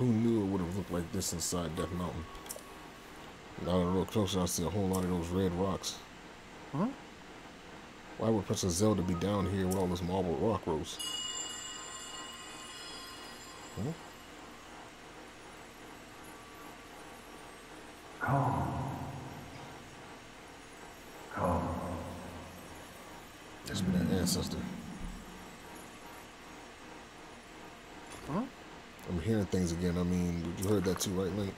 Who knew it would have looked like this inside Death Mountain? Now that I look closer, I see a whole lot of those red rocks. Huh? Why would Princess Zelda be down here with all this marble rock rose? Huh? Again, I mean, you heard that too, right, Link?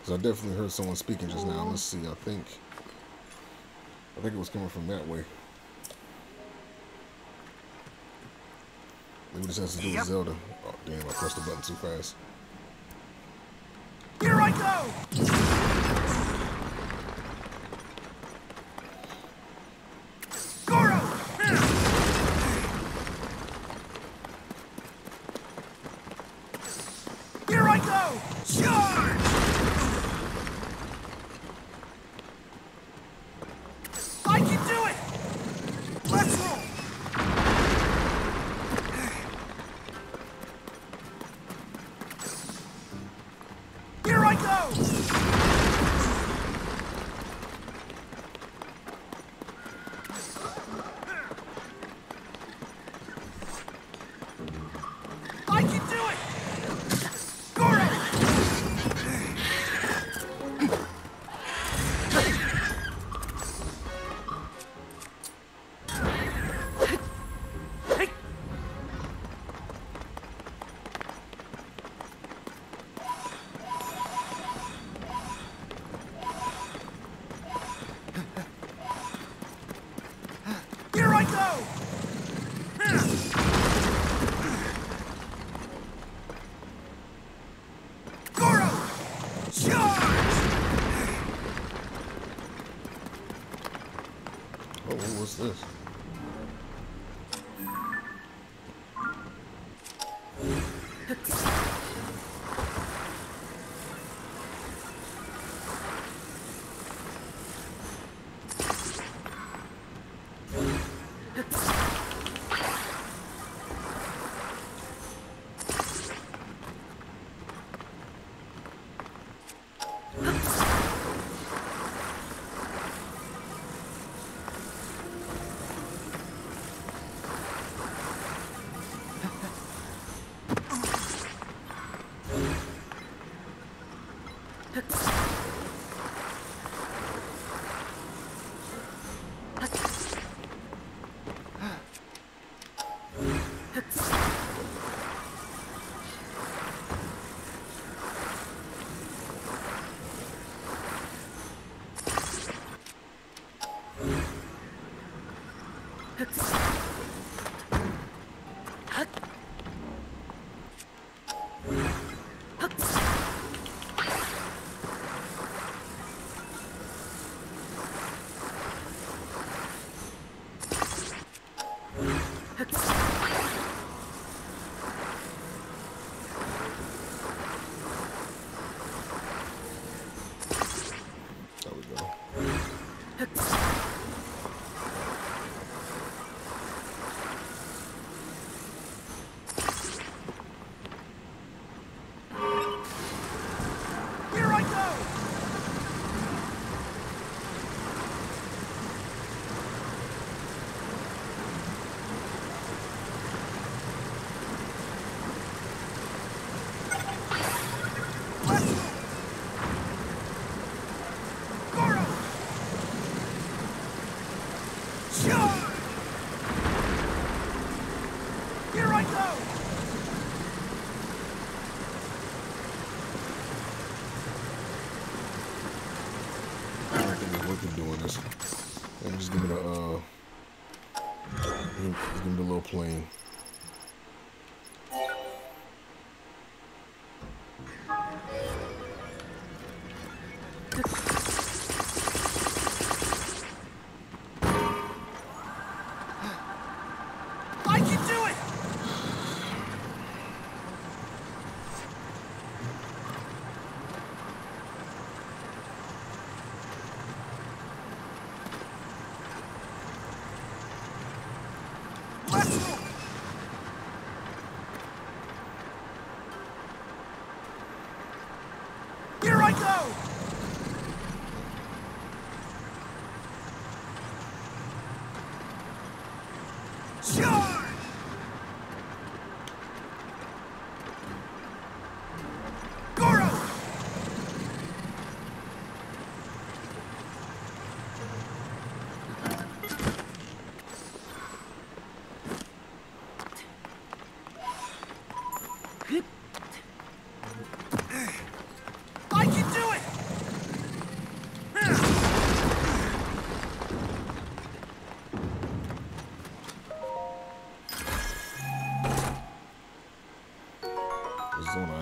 Because I definitely heard someone speaking just now. Let's see, I think it was coming from that way. Maybe this has to do with Zelda. Oh, damn, I pressed the button too fast. Here I go! Goro! This. playing.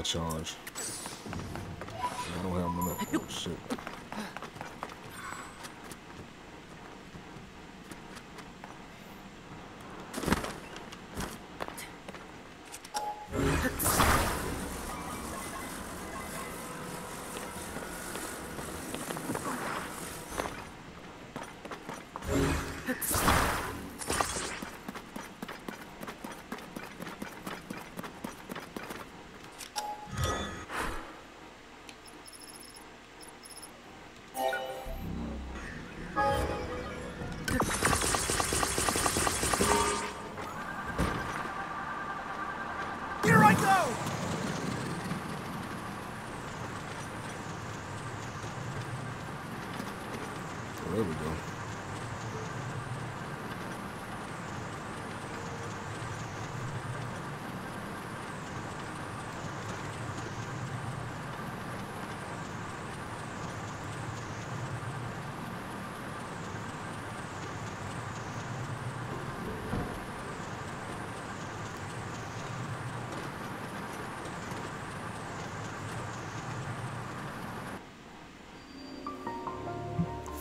Charge. I don't have enough. Oh, shit.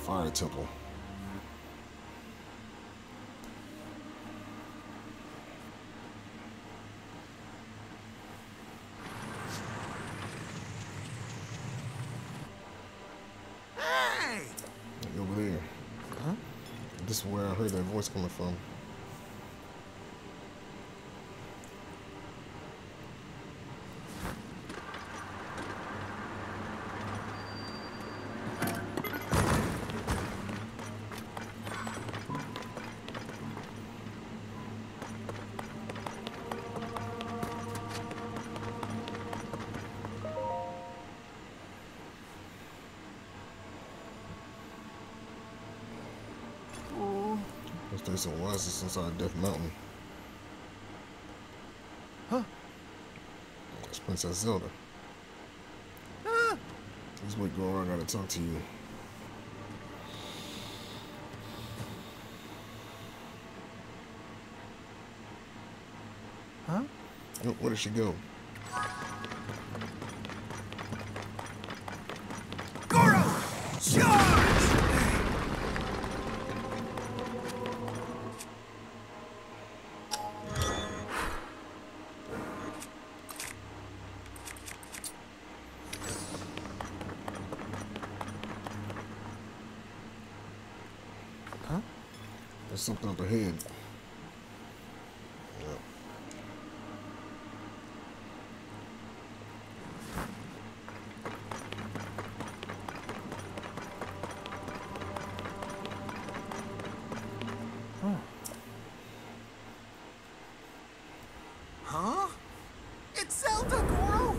Fire temple. Hey! Over there. Huh? This is where I heard that voice coming from. So why is this inside Death Mountain? Huh? It's Princess Zelda. Ah. This week going around, I gotta talk to you. Huh? Where did she go? Something up ahead. Yep. Huh. Huh? It's Zelda, Goro!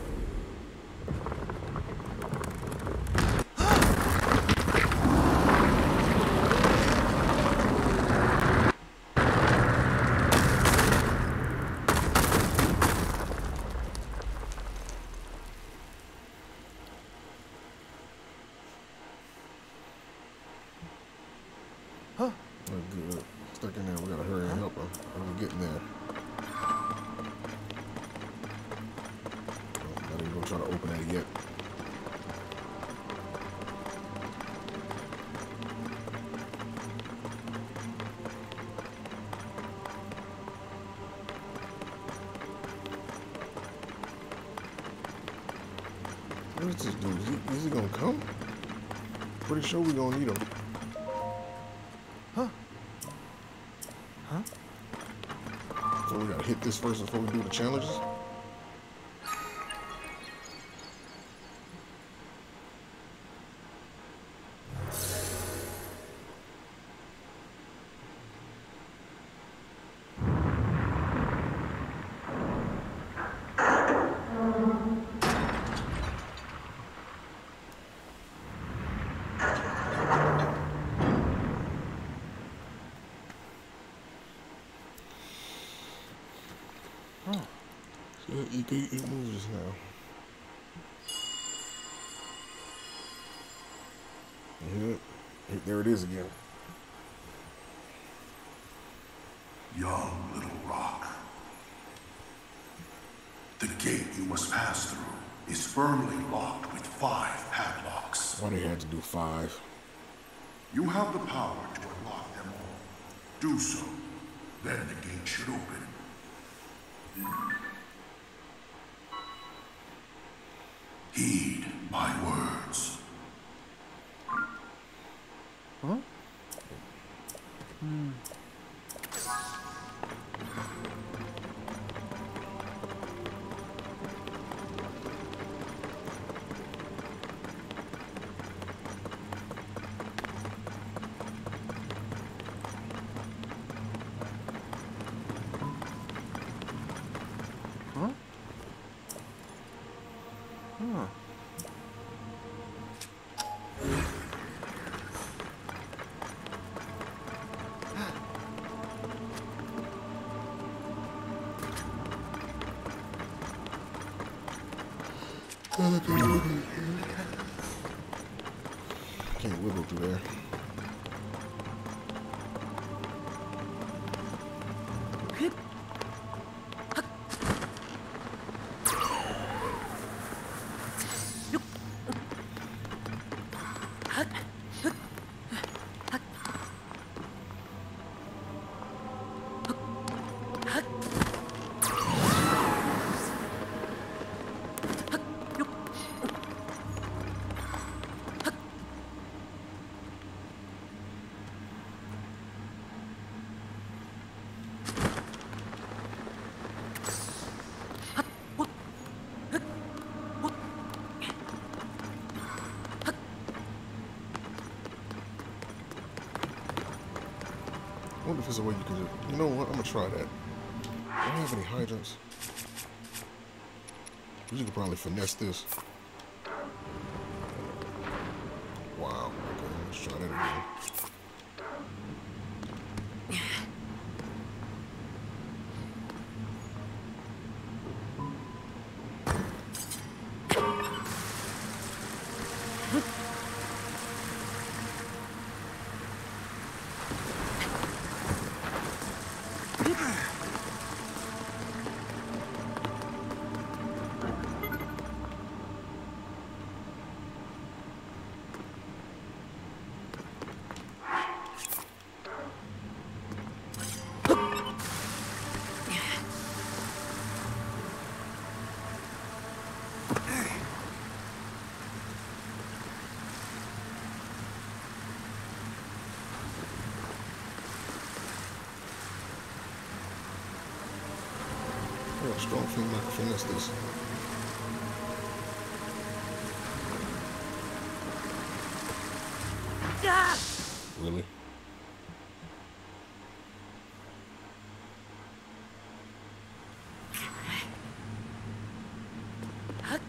stuck in there. We gotta hurry and help him. I'm getting there. I'm not even gonna try to open that yet. What's this dude? Is he gonna come? Pretty sure we're gonna need him. So we gotta hit this first before we do the challenges. It moves now. Yep. Yeah, there it is again. Young little rock. The gate you must pass through is firmly locked with 5 padlocks. Why do you have to do 5? You have the power to unlock them all. Do so. Then the gate should open. Heed my words. Huh? Hmm. Can't wiggle through there. I wonder if there's a way you can do it. You know what? I'm gonna try that. I don't have any hydrants. You could probably finesse this. Wow. Okay, let's try that again. A strong thing like finesse this. Ah! Really? Hugs.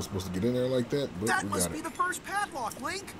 Supposed to get in there like that, but that must be the first padlock, Link.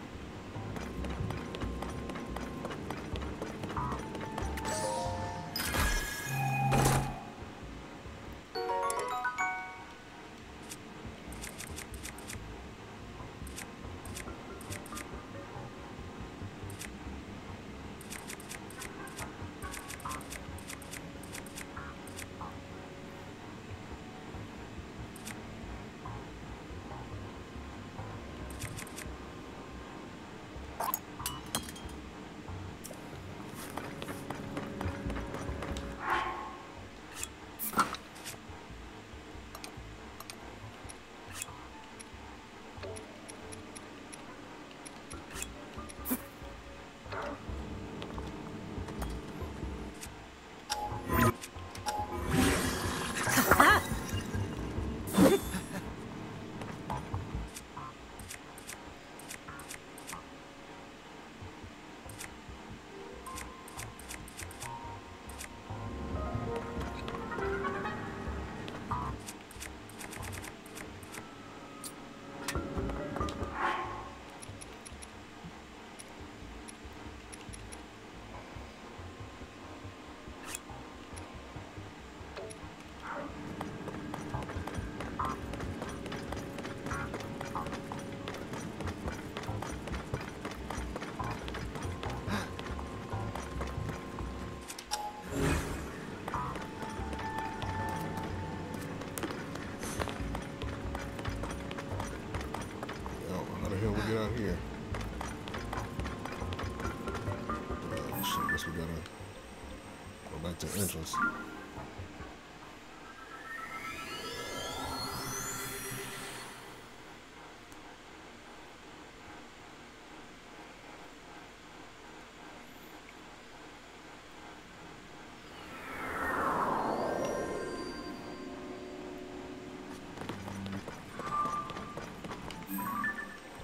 Entrance.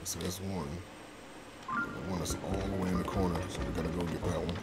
So that's one. The one that's all the way in the corner, so we gotta go get that one.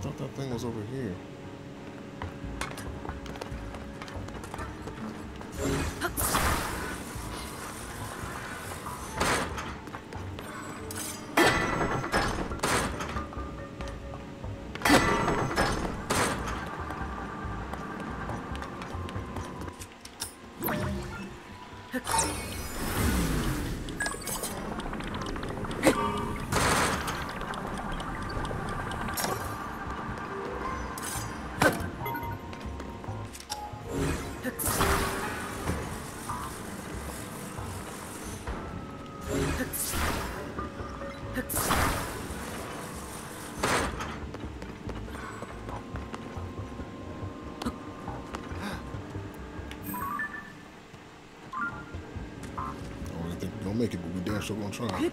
thought that thing was over here. Make it, but we damn sure gonna try.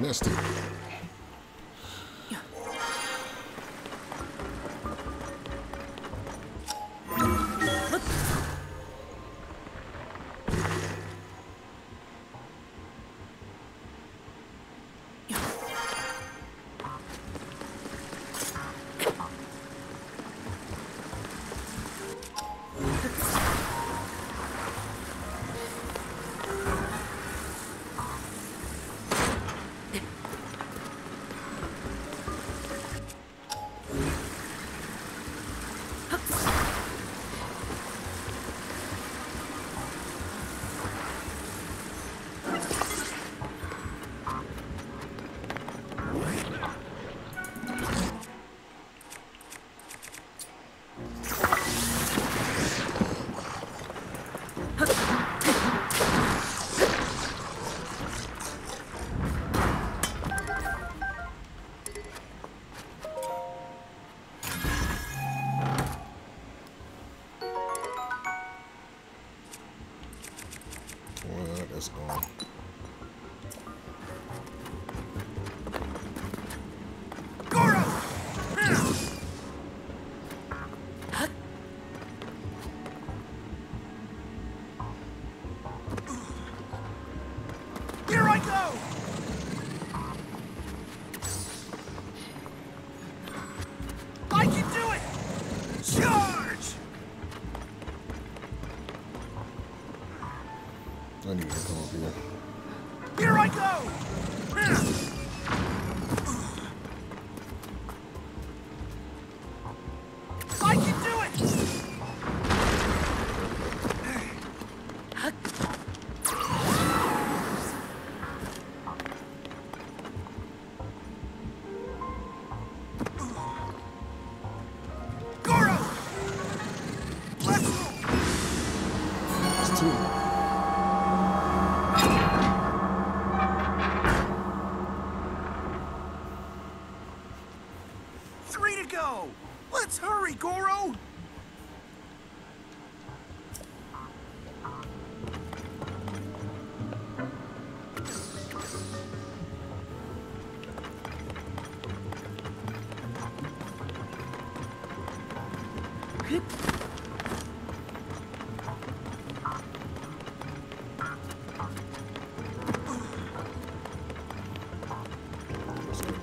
Missed it. I need to come up here. Here I go! I can do it! Goro! Let's go! It's two. Let's hurry, Goro! Let's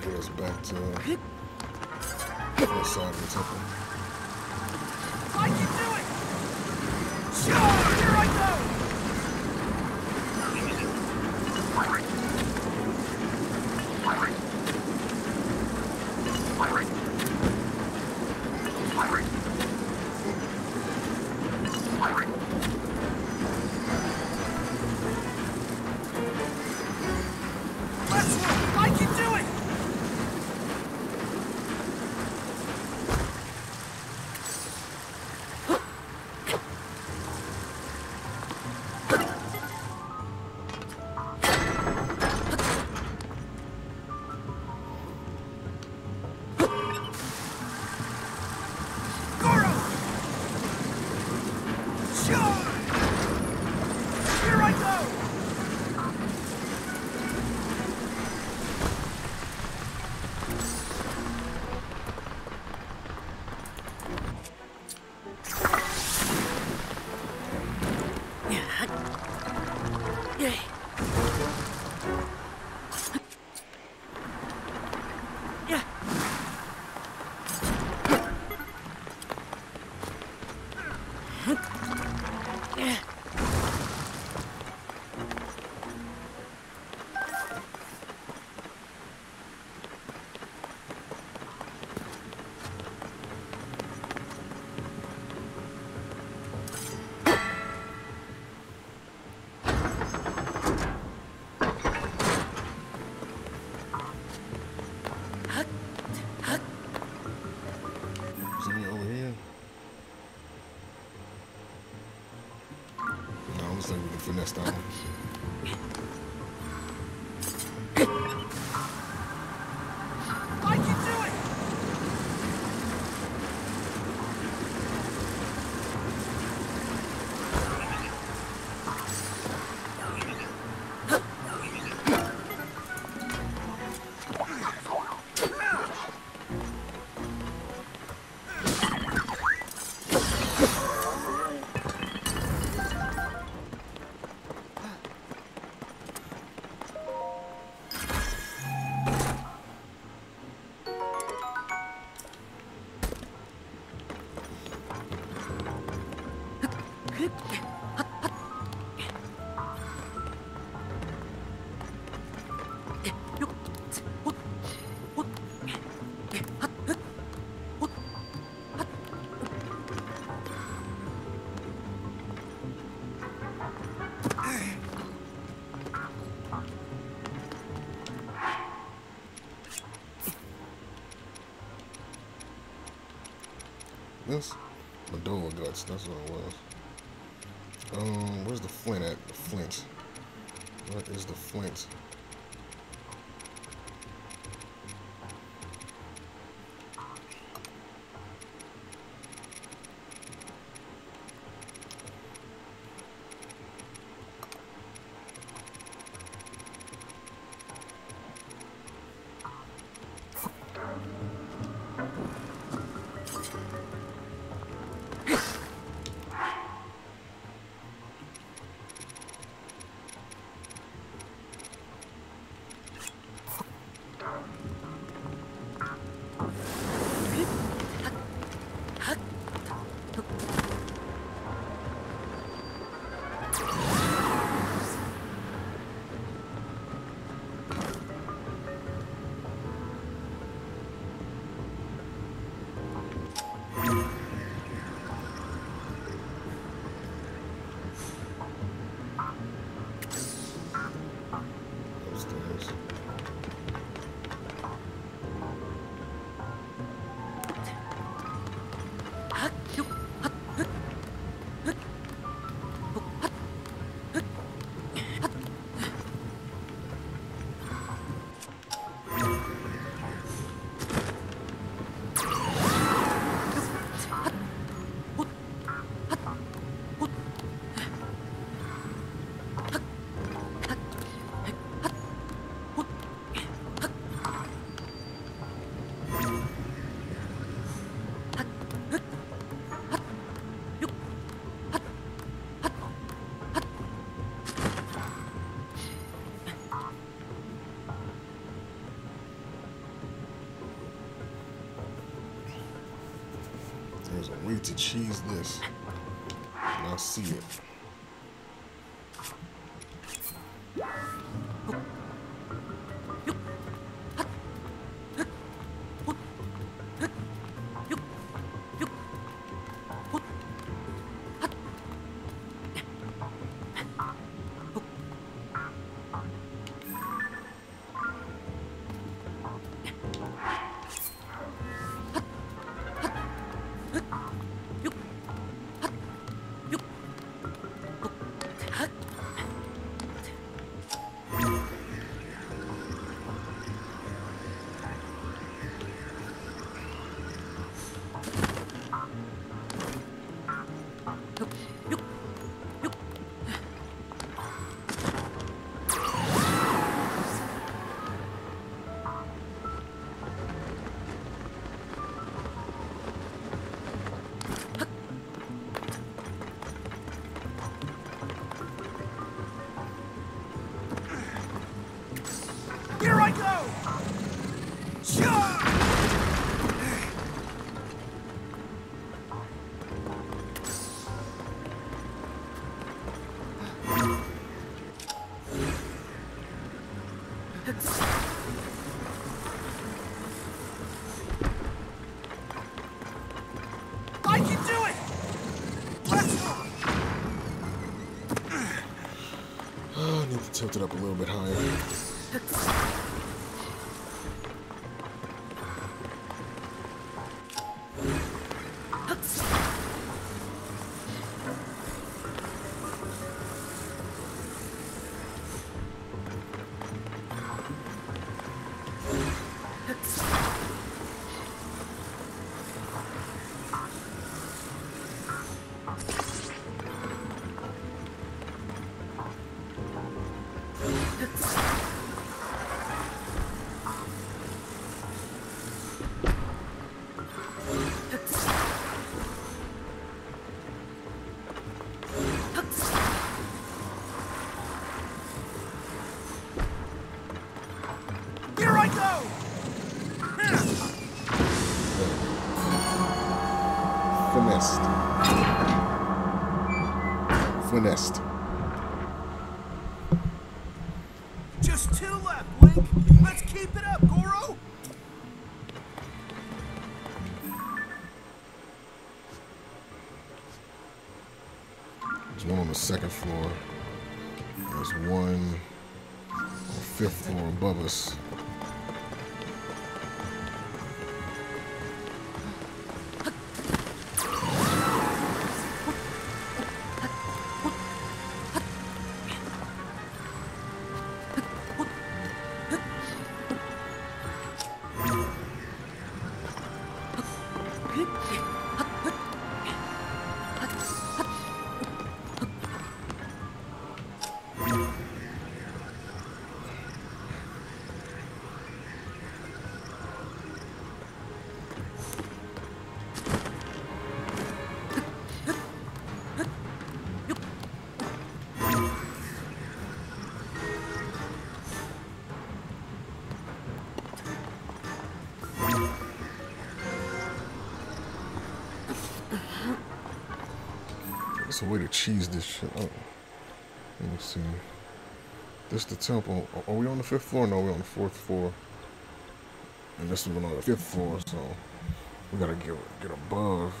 get us back to... I can do it! Sure, here I go! Let's go! I can do it! messed up. This? Medulla guts, that's what it was. Where's the flint at? The flint. What is the flint? Way to cheese this, and I'll see it. Tilt it up a little bit higher. Finessed. Finessed. Just two left, Link. Let's keep it up, Goro. There's one on the second floor. There's one on the fifth floor above us. A way to cheese this shit up. Let me see. This the temple. Are we on the fifth floor? No, we're on the fourth floor. And this is on the fifth floor, so we gotta get above.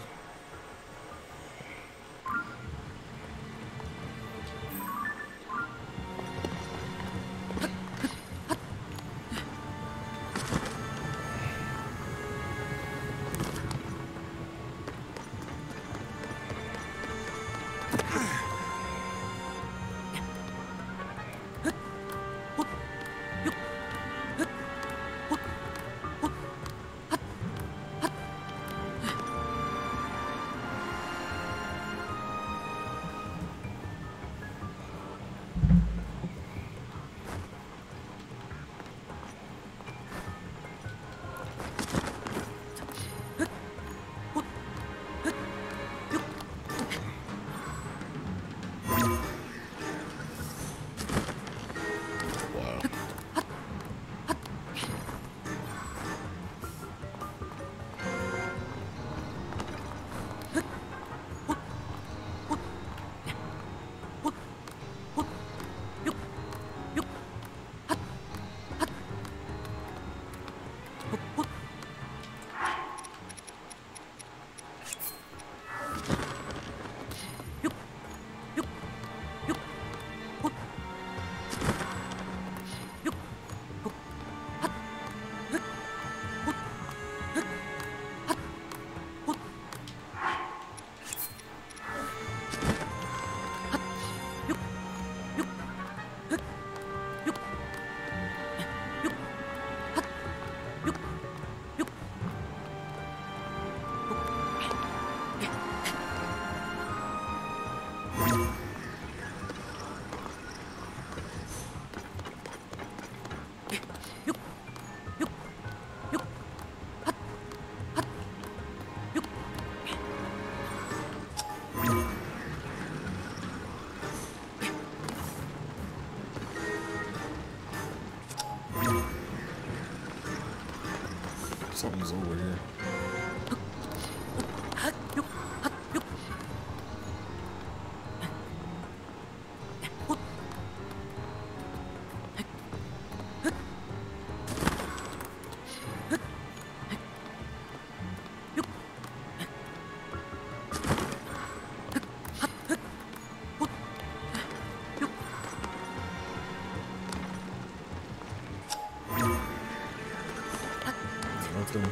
Something's over here. Them.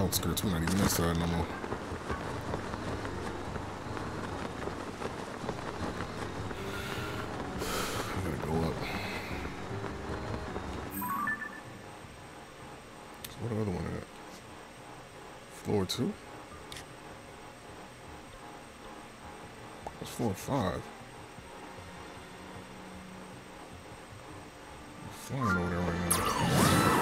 outskirts. We're not even this side no more. I gotta go up. So what other one is that? Floor 2? That's floor 5. I'm flying over there right now.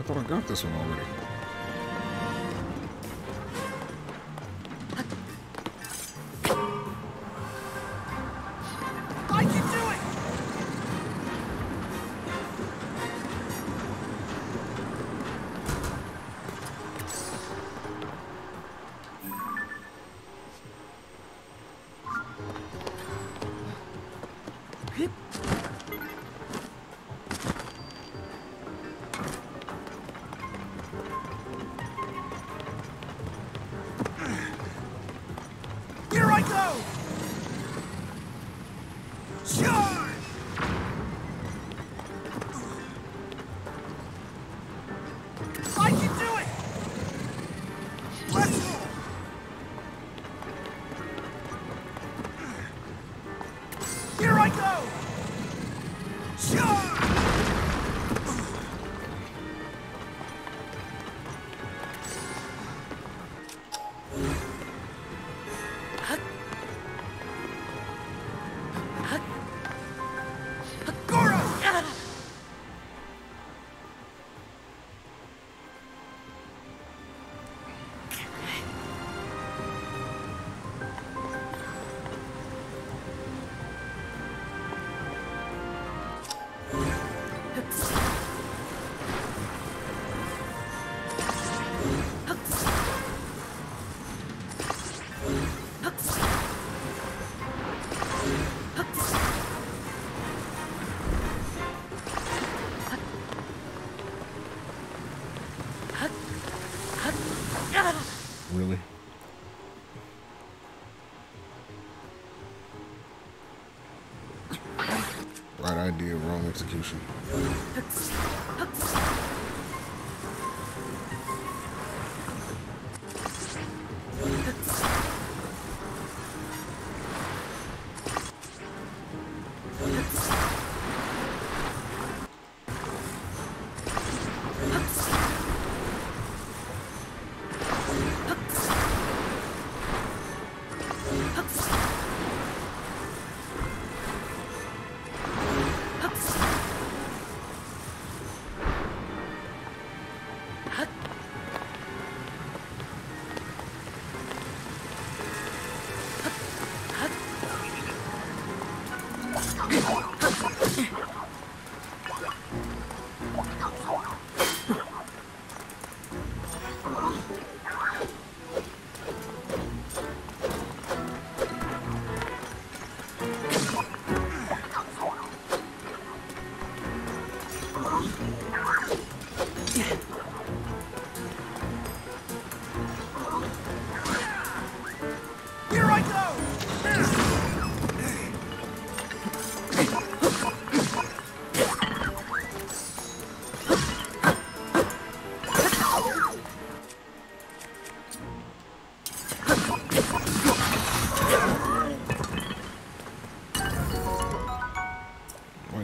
I thought I got this one already. Idea, wrong execution.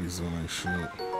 Somebody's doing like shit.